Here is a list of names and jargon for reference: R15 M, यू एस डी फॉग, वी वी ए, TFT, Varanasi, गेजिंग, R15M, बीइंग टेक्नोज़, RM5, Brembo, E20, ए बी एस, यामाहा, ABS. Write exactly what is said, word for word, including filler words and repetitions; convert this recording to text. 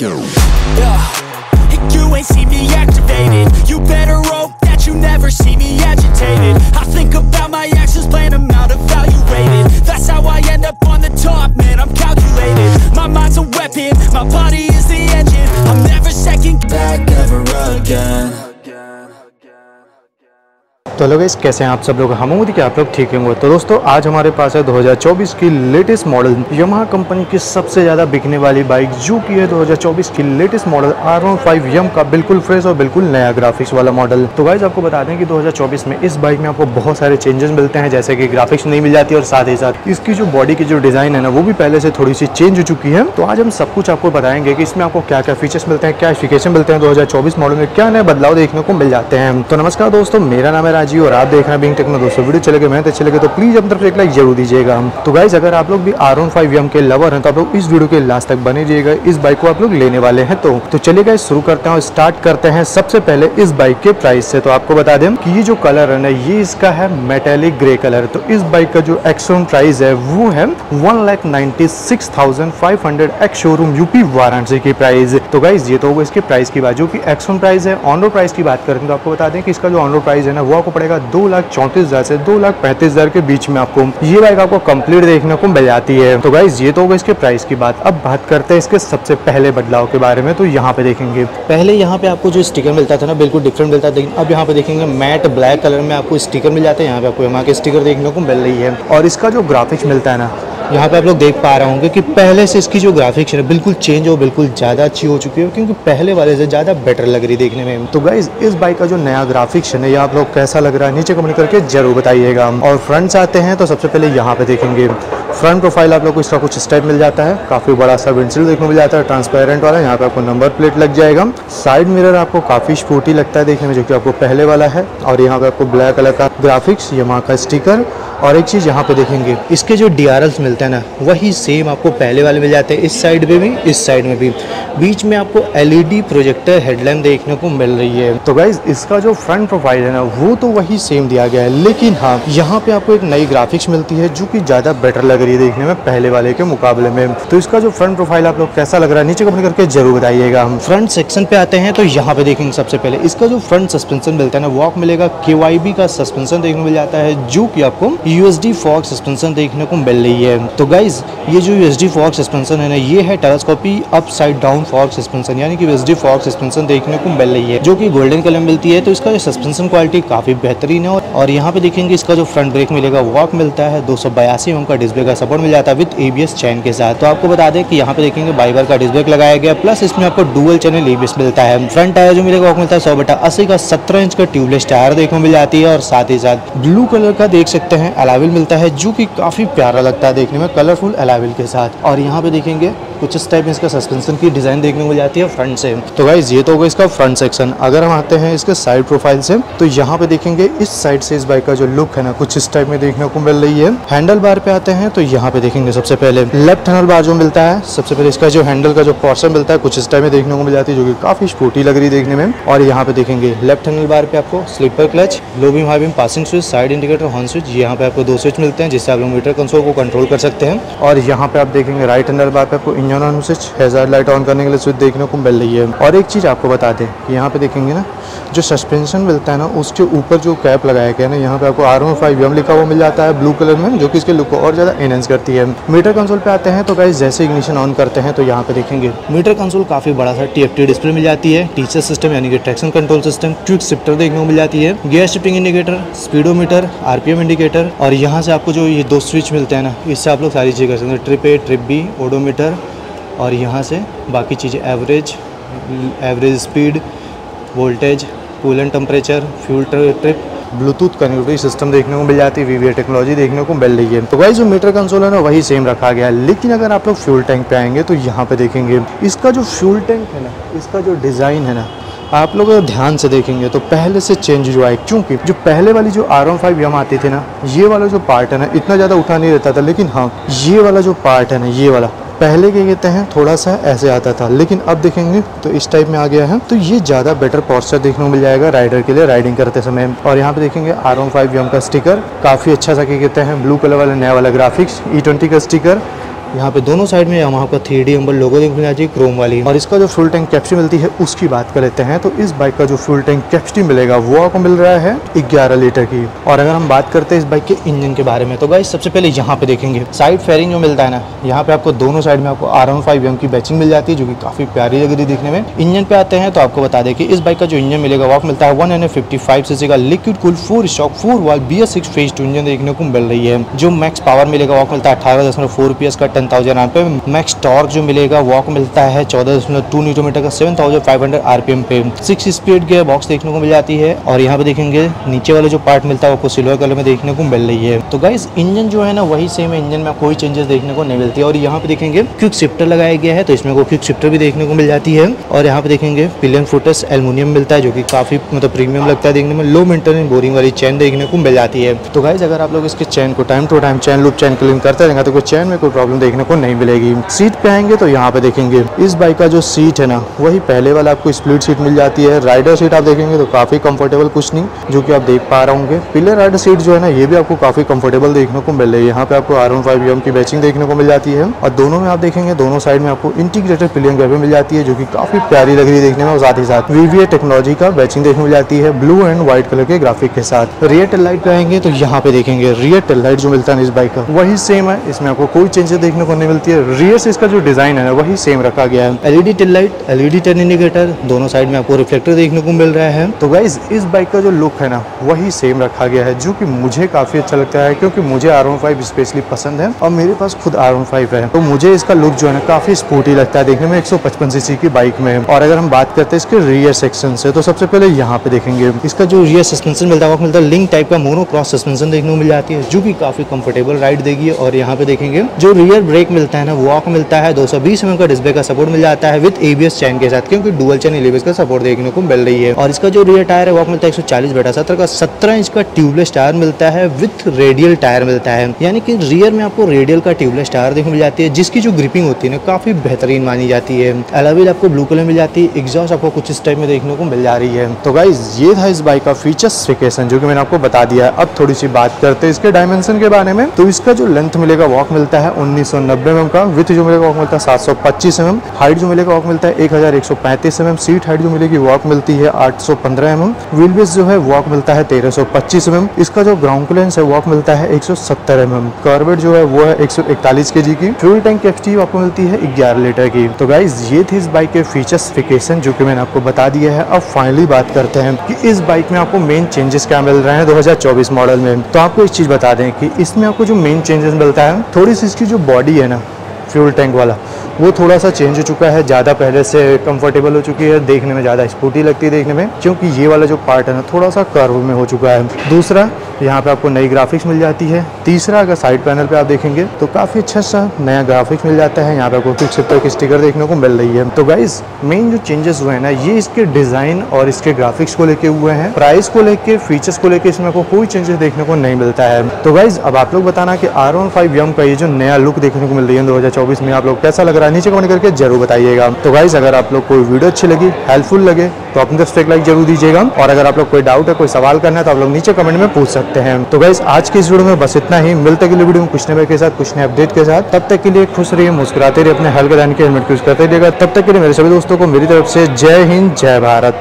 go. Yeah. You ain't see me activated. You better hope that you never see me agitated. I think about my actions, plan them out, evaluated. That's how I end up on the top, man, I'm calculated. My mind's a weapon, my body is the engine. I'm never second back ever again. तो hello guys, कैसे हैं आप सब लोग। हम उम्मीद कि आप लोग ठीक होंगे। तो दोस्तों, आज हमारे पास है दो हज़ार चौबीस की लेटेस्ट मॉडल यामाहा कंपनी की सबसे ज़्यादा बिकने वाली बाइक, जो कि है दो हज़ार चौबीस की latest model R fifteen M का बिल्कुल फ्रेश और बिल्कुल नया ग्राफिक्स वाला मॉडल। तो गाइस, आपको बता दें कि दो हज़ार चौबीस में इस बाइक में आपको बहुत सारे चेंजेस मिलते हैं, जैसे कि ग्राफिक्स नहीं मिल जाती और साथ ही साथ इसकी जो बॉडी की जो डिज़ाइन है ना, वो भी पहले से थोड़ी सी चेंज हो चुकी है। तो आज हम सब कुछ आपको बताएंगे कि इसमें आपको क्या क्या फीचर्स मिलते हैं, क्या एप्लीकेशन मिलते हैं, दो हज़ार चौबीस मॉडल में क्या नए बदलाव देखने को मिल जाते हैं। तो नमस्कार दोस्तों, मेरा नाम है जी और आप देख रहे हैं बीइंग टेक्नोज़। दोस्तों, वीडियो चले गए मेहनत अच्छे लगे तो प्लीज अपनी तरफ से एक लाइक जरूर दीजिएगा। तो गाइज, अगर आप लोग भी आर फिफ्टीन एम के लवर हैं तो आप लोग इस वीडियो के लास्ट तक बने रहिएगा, इस बाइक को आप लोग लेने वाले हैं। तो तो चलिए गाइज, शुरू करते हैं और स्टार्ट करते हैं सबसे पहले इस बाइक के प्राइस से। तो आपको बता दें कि ये जो कलर है ना, ये इसका है मेटेलिक ग्रे कलर। तो इस बाइक का जो एक्सोन प्राइस है वो है one lakh ninety six thousand five hundred ex showroom UP Varanasi की प्राइस। तो गाइज, ये तो होगा इसके प्राइस की बात, जो की एक्सोन प्राइस है। ऑन रोड प्राइस की बात करें तो आपको बता दें कि इसका जो ऑन रोड प्राइस है ना, वो आपको पड़ेगा दो लाख चौंतीस हजार से दो लाख पैंतीस हजार के बीच में आपको ये बाइक आपको कंप्लीट देखने को मिल जाती है। तो गाइज, ये तो होगा इसके प्राइस की बात। अब बात करते हैं इसके सबसे पहले बदलाव के बारे में। तो यहाँ पे देखेंगे, पहले यहाँ पे आपको जो स्टिकर मिलता था ना, बिल्कुल डिफरेंट मिलता था, लेकिन अब यहाँ पे देखेंगे मैट ब्लैक कलर में आपको स्टिकर मिल जाता है। यहाँ पे आपको यहाँ के स्टिकर देखने को मिल रही है। और इसका जो ग्राफिक्स मिलता है ना, यहाँ पे आप लोग देख पा रहे होंगे कि पहले से इसकी जो ग्राफिक्स है बिल्कुल चेंज हो, बिल्कुल ज़्यादा अच्छी हो चुकी है, क्योंकि पहले वाले से ज़्यादा बेटर लग रही देखने में। तो गाइज, इस बाइक का जो नया ग्राफिक्स है, ये आप लोग कैसा लग रहा है नीचे कमेंट करके जरूर बताइएगा। और फ्रंट आते हैं तो सबसे पहले यहाँ पे देखेंगे फ्रंट प्रोफाइल आप लोग को इसका कुछ स्टेप मिल जाता है। काफ़ी बड़ा सा विंडशील्ड देखने को मिल जाता है, ट्रांसपेरेंट वाला। यहाँ पे आपको नंबर प्लेट लग जाएगा। साइड मिरर आपको काफ़ी स्पोर्टी लगता है देखने में, जो कि आपको पहले वाला है। और यहाँ पे आपको ब्लैक कलर का ग्राफिक्स, यामाहा का स्टिकर। और एक चीज़ यहाँ पे देखेंगे, इसके जो डी आर एल्स मिलते हैं ना, वही सेम आपको पहले वाले मिल जाते हैं, इस साइड में भी इस साइड में भी। बीच में आपको L E D projector headlamp देखने को मिल रही है। तो गाइज, इसका जो फ्रंट प्रोफाइल है ना, वो तो वही सेम दिया गया है, लेकिन हाँ, यहाँ पे आपको एक नई ग्राफिक्स मिलती है, जो कि ज़्यादा बेटर लग रही है देखने में पहले वाले के मुकाबले में। तो इसका जो फ्रंट प्रोफाइल आप लोग कैसा लग रहा है नीचे कमेंट करके जरूर बताइएगा। हम फ्रंट सेक्शन पे आते हैं तो यहाँ पे देखेंगे सबसे पहले इसका जो फ्रंट सस्पेंशन मिलता है ना, वो आपको मिलेगा के वाई बी का सस्पेंशन देखने को मिल जाता है, जो कि आपको यू एस डी फॉग suspension देखने को मिल रही है। तो गाइज, ये जो यू एस डी फॉग suspension है ना, ये है telescopic upside down fork suspension, यानी कि यू एस डी फॉग suspension देखने को मिल रही है, जो कि गोल्डन कलर मिलती है। तो इसका सस्पेंशन क्वालिटी काफी बेहतरीन है। और यहाँ पे देखेंगे इसका जो फ्रंट ब्रेक मिलेगा वो आपको मिलता है दो सौ बयासी एम का डिस्ब्रेक का सपोर्ट मिल जाता है विद ए बी एस चैन के साथ। तो आपको बता दें कि यहाँ पे देखेंगे बाइबर का डिस्ब्रेक लगाया गया, प्लस इसमें आपको dual channel ए बी एस मिलता है। फ्रंट टायर जो मिलेगा वो मिलता है सौ बटा अस्सी का सत्रह इंच का ट्यूबलेस टायर देखने को मिल जाती है। और साथ ही साथ ब्लू कलर का देख सकते हैं अलाविल मिलता है, जो कि काफी प्यारा लगता है देखने में, कलरफुल अलाविल के साथ। और यहाँ पे देखेंगे कुछ इस टाइप में इसका सस्पेंशन की डिजाइन देखने को मिल जाती है फ्रंट से। तो गाइज, ये तो होगा इसका फ्रंट सेक्शन। अगर हम आते हैं इसके साइड प्रोफाइल से तो यहाँ पे देखेंगे इस साइड से इस बाइक का जो लुक है ना, कुछ इस टाइप में देखने को मिल रही है। हैंडल बार पे आते हैं तो यहाँ पे देखेंगे सबसे पहले लेफ्ट हैंडल बार जो मिलता है, सबसे पहले इसका जो हैंडल का जो पोर्शन मिलता है कुछ इस टाइप में देखने को मिल जाती है, जो कि काफी स्पोर्टी लग रही है देखने में। और यहाँ पे देखेंगे लेफ्ट हैंडल बार पे आपको slipper clutch, low beam, high beam, passing switch, side indicator, horn switch, यहाँ पे आपको दो स्विच मिलते हैं, जिससे आप लोग मीटर कंसोल को कंट्रोल कर सकते हैं। और यहाँ पे आप देखेंगे राइट हैंडल बार पे आपको engine on switch, hazard light on करने के लिए स्विच देखने को मिल रही है। और एक चीज आपको बता दें, यहाँ पे देखेंगे ना जो सस्पेंशन मिलता है ना, उसके ऊपर जो कैप लगाया गया है ना, यहाँ पे आपको आर फिफ्टीन एम लिखा हुआ मिल जाता है ब्लू कलर में, जो कि इसके लुक को और ज़्यादा एनहेंस करती है। मीटर कंसोल पे आते हैं तो गाइस, जैसे इग्निशन ऑन करते हैं तो यहाँ पे देखेंगे मीटर कंसोल काफ़ी बड़ा सा टी एफ टी डिस्प्ले मिल जाती है, टीचर सिस्टम यानी कि traction control system, quick shifter देखने को मिल जाती है, gear shifting indicator, speedometer, R P M indicator. और यहाँ से आपको जो ये दो स्विच मिलते हैं ना, इससे आप लोग सारी चीज़ें कर सकते हैं, trip A, trip B, odometer. और यहाँ से बाकी चीज़ें average average speed, voltage, coolant temperature, fuel trip, bluetooth connectivity system देखने को मिल जाती है, वी वी ए टेक्नोलॉजी देखने को मिल रही है। तो गाइस, जो मीटर कंसोल है ना, वही सेम रखा गया है। लेकिन अगर आप लोग फ्यूल टैंक पे आएंगे तो यहाँ पे देखेंगे इसका जो फ्यूल टैंक है ना, इसका जो डिज़ाइन है ना, आप लोग अगर ध्यान से देखेंगे तो पहले से चेंज हुआ है, क्योंकि जो पहले वाली जो आर फिफ्टीन एम आती थी ना, ये वाला जो पार्ट है ना, इतना ज़्यादा उठा नहीं रहता था। लेकिन हाँ, ये वाला जो पार्ट है ना, ये वाला पहले के कहते हैं थोड़ा सा ऐसे आता था, लेकिन अब देखेंगे तो इस टाइप में आ गया है। तो ये ज़्यादा बेटर पोस्चर देखने को मिल जाएगा राइडर के लिए राइडिंग करते समय। और यहाँ पे देखेंगे आर फिफ्टीन एम का स्टिकर काफ़ी अच्छा सा, क्या कहते हैं ब्लू कलर वाला नया वाला ग्राफिक्स, ई ट्वेंटी का स्टिकर, यहाँ पे दोनों साइड में यामाहा का थ्री डी एम्बर लोगो देखने आ जाएगी क्रोम वाली। और इसका जो फ्यूल टैंक कैपेसिटी मिलती है उसकी बात कर लेते हैं, तो इस बाइक का जो फ्यूल टैंक कैपेसिटी मिलेगा वो आपको मिल रहा है ग्यारह लीटर की। और अगर हम बात करते हैं इस बाइक के इंजन के बारे में, तो गाइस सबसे पहले यहाँ पे देखेंगे साइड फेयरिंग जो मिलता है ना, यहाँ पे आपको दोनों साइड में आपको आर एम फाइव एम की बैचिंग मिल जाती है जो कि काफी प्यारी लग रही देखने में। इंजन पे आते हैं तो आपको बता दें कि इस बाइक का जो इंजन मिलेगा वो आपको मिलता है one hundred fifty five cc का liquid cool four stroke four valve B S six phase two engine देखने को मिल रही है। जो मैक्स पावर मिलेगा वो आपको मिलता है अठारह दशमलव चार पी एस का दस हज़ार आर पी एम पे। मैक्स टॉर्क जो मिलेगा वो आपको मिलता है चौदह दशमलव दो न्यूटन मीटर का सात हज़ार पाँच सौ आर पी एम पे। सिक्स स्पीड गियर बॉक्स देखने को मिल जाती है और यहाँ पे देखेंगे नीचे वाला जो पार्ट मिलता है आपको सिल्वर कलर में देखने को मिल रही है। तो गाइस इंजन जो है ना वही सेम है, इंजन में कोई चेंजेस देखने को नहीं मिलती है। और यहाँ पे देखेंगे क्विक शिफ्टर लगाया गया है तो इसमें को क्विक शिफ्टर भी देखने को मिल जाती है। और यहाँ पे देखेंगे पिलियन फुटस एल्युमिनियम मिलता है जो कि काफी मतलब प्रीमियम लगता है देखने में। लो मेंटेनेंस बोरिंग वाली चैन देखने को मिल जाती है। तो गाइस अगर आप लोग इसके चैन को time to time chain lube chain clean करते रहेंगे तो कोई चैन में कोई प्रॉब्लम देखने को नहीं मिलेगी। सीट पे आएंगे तो यहाँ पे देखेंगे इस बाइक का जो सीट है ना वही पहले वाला आपको स्प्लिट सीट मिल जाती है। राइडर सीट आप देखेंगे तो काफी कंफर्टेबल कुछ नहीं जो कि आप देख पा रहे होंगे। पिलर राइडर सीट जो है ना ये भी आपको काफी कंफर्टेबल देखने को मिल रही है। यहाँ पे आपको आर एम फाइव एम की बैचिंग देखने को मिल जाती है और दोनों में आप देखेंगे दोनों साइड में आपको इंटीग्रेटेड पिलियन कैबिन मिल जाती है जो कि काफी प्यारी लग रही है देखने में। और साथ ही साथ वी वी ए टेक्नोलॉजी का बैचिंग देखने को मिल जाती है ब्लू एंड व्हाइट कलर के ग्राफिक के साथ। रियर टेल लाइट आएंगे तो यहाँ पे देखेंगे रियर टेल लाइट जो मिलता है इस बाइक का वही सेम है, इसमें आपको कोई चेंजेस देखने को नहीं मिलती है। रियर से इसका जो डिजाइन है वही सेम रखा गया है। LED tail light, LED turn indicator, दोनों साइड में आपको रिफ्लेक्टर देखने को मिल रहा है। तो गाइस इस बाइक का जो लुक है ना वही सेम रखा गया है जो कि मुझे काफी अच्छा लगता है क्योंकि मुझे आर वन फाइव स्पेशली पसंद है और मेरे पास खुद आर वन फाइव है तो मुझे इसका लुक जो है ना काफी स्पोर्टी लगता है देखने में एक सौ पचपन सीसी की बाइक में। और अगर हम बात करते हैं इसके रियर सेक्शन से तो सबसे पहले यहाँ पे देखेंगे इसका जो रियर सस्पेंशन मिलता है वो मिलता है लिंक टाइप का मोनो क्रॉस सस्पेंशन देखने को मिल जाती है जो की काफी कंफर्टेबल राइड देगी। और यहाँ पे देखेंगे जो रियर ब्रेक मिलता है ना वो आपको मिलता है दो सौ बीस एम एम का डिस्प्ले का सपोर्ट मिल जाता है विद ए बी एस चैन के साथ क्योंकि डुअल चैन एबीएस का सपोर्ट देखने को मिल रही है। और इसका जो रियर टायर है वो मिलता है एक सौ चालीस बटा सत्रह का सत्रह इंच का ट्यूबलेस टायर मिलता है विथ रेडियल टायर मिलता है, यानी कि रियर में आपको रेडियल का ट्यूबलेस टायर देखने मिल जाती है जिसकी जो ग्रिपिंग होती है ना काफी बेहतरीन मानी जाती है। अलॉय व्हील आपको ब्लू कलर मिल जाती है, एग्जॉस्ट आपको कुछ इस टाइप में देखने को मिल जा रही है। तो गाइज ये था इस बाइक का फीचर्सिफिकेशन जो कि मैंने आपको बता दिया है। अब थोड़ी सी बात करते हैं इसके डायमेंशन के बारे में, तो इसका जो लेंथ मिलेगा वॉक मिलता है उन्नीस सौ नब्बे एम एम का, विथ जो मिलेगा वॉक मिलता है सात सौ पच्चीस एम एम, हाइट जो मिलेगा वॉक मिलता है एक हजार एक सौ पैंतीस एम एम, सीट हाइट जो मिलेगी वॉक मिलती है आठ सौ पंद्रह एम एम, व्हील बेस जो है वॉक मिलता है तेरह सौ पच्चीस एम एम, इसका जो ग्राउंड क्लियरेंस है वॉक मिलता है एक सौ सत्तर एम एम, कार्बेट जो है वो है एक सौ इकतालीस केजी की, फ्यूल टैंक कैपेसिटी आपको मिलती है ग्यारह लीटर की। तो गाइज ये थे इस बाइक के फीचर्सिफिकेशन जो कि मैंने आपको बता दिया है। अब फाइनली बात करते हैं कि इस बाइक में आपको मेन चेंजेस क्या मिल रहे हैं दो हजार चौबीस मॉडल में। तो आपको एक चीज बता दें कि इसमें आपको जो मेन चेंजेस मिलता है थोड़ी सी इसकी जो बॉडी है ना फ्यूल टैंक वाला वो थोड़ा सा चेंज हो चुका है, ज़्यादा पहले से कंफर्टेबल हो चुकी है देखने में, ज़्यादा स्पोर्टी लगती है देखने में क्योंकि ये वाला जो पार्ट है ना थोड़ा सा कर्व में हो चुका है। दूसरा यहाँ पे आपको नई ग्राफिक्स मिल जाती है। तीसरा अगर साइड पैनल पे आप देखेंगे तो काफ़ी अच्छा सा नया ग्राफिक्स मिल जाता है, यहाँ पे आपको क्विक शिफ्टर की स्टिकर देखने को मिल रही है। तो गाइज मेन जो चेंजेस हुए हैं ना ये इसके डिज़ाइन और इसके ग्राफिक्स को लेके हुए हैं, प्राइस को लेके फीचर्स को लेके इसमें आपको कोई चेंजेस देखने को नहीं मिलता है। तो गाइज अब आप लोग बताना कि आर वन फाइव एम का ये जो नया लुक देखने को मिल रही है दो हजार चौबीस में आप लोग कैसा लग रहा है, नीचे कमेंट करके जरूर बताइएगा। तो गाइज अगर आप लोग कोई वीडियो अच्छी लगी, हेल्पफुल लगे तो अपने तरफ से एक लाइक जरूर दीजिएगा। और अगर आप लोग कोई डाउट है, कोई सवाल करना है तो आप लोग नीचे कमेंट में पूछ सकते हैं। तो गाइज आज की इस वीडियो में बस इतना ही, मिलते अगली वीडियो में कुछ नए के साथ, कुछ नए अपडेट के साथ। तब तक के लिए खुश रहिए, मुस्कुराते रहिए, अपने हल्के दान के हेलमेट यूज करते रहिएगा। तब तक के लिए मेरे सभी दोस्तों को मेरी तरफ से जय हिंद, जय भारत।